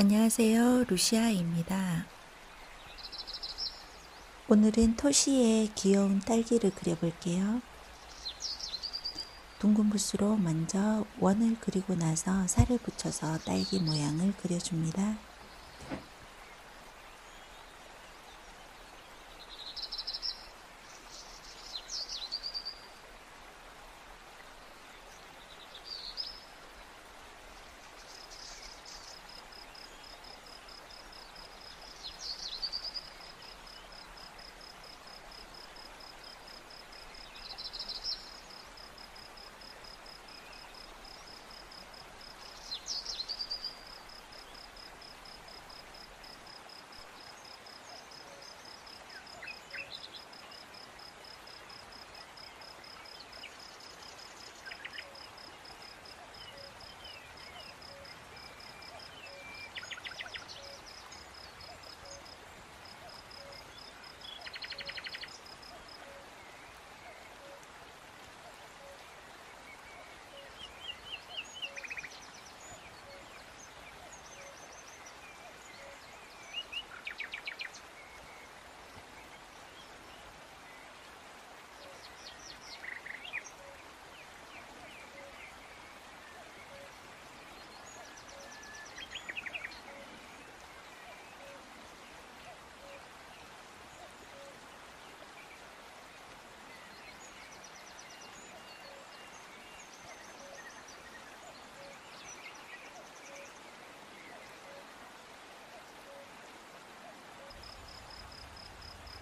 안녕하세요. 루시아입니다. 오늘은 토시의 귀여운 딸기를 그려볼게요. 둥근 붓으로 먼저 원을 그리고 나서 살을 붙여서 딸기 모양을 그려줍니다.